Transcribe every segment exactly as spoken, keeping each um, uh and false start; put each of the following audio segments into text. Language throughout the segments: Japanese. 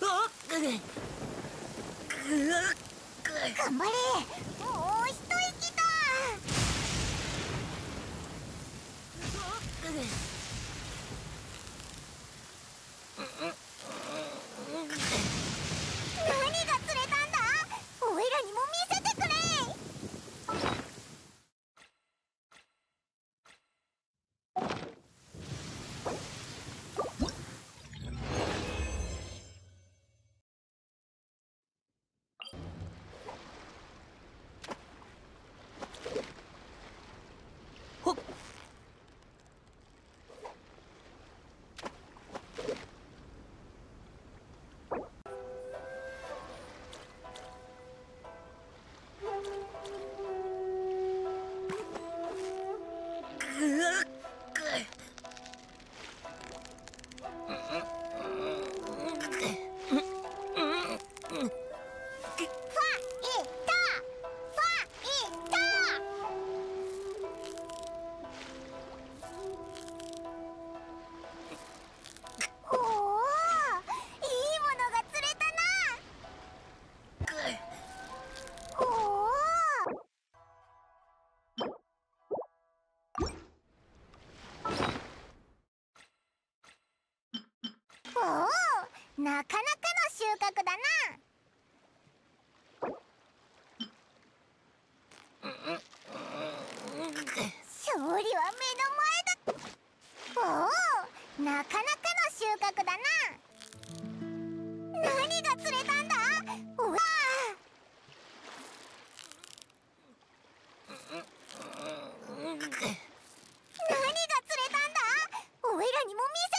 頑張れもう一息だ何が釣れたんだおいらにも見せてくれなかなかの収穫だな。勝利は目の前だ。おお、なかなかの収穫だな。何が釣れたんだ。うわあ。何が釣れたんだ。おいらにも見せて。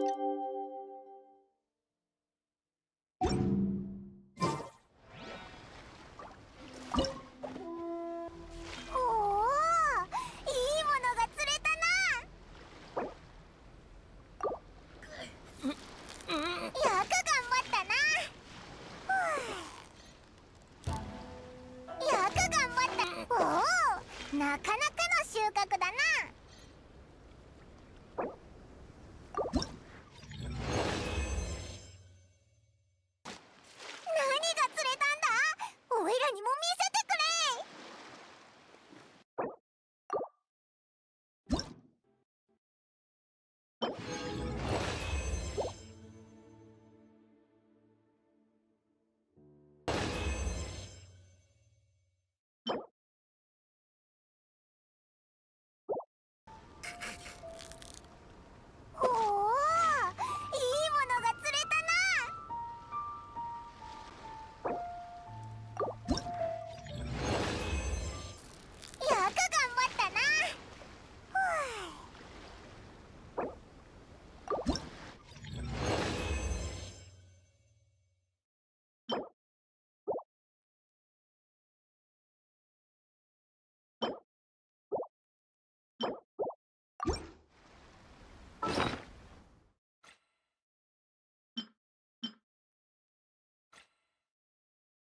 なかなかの収穫だな。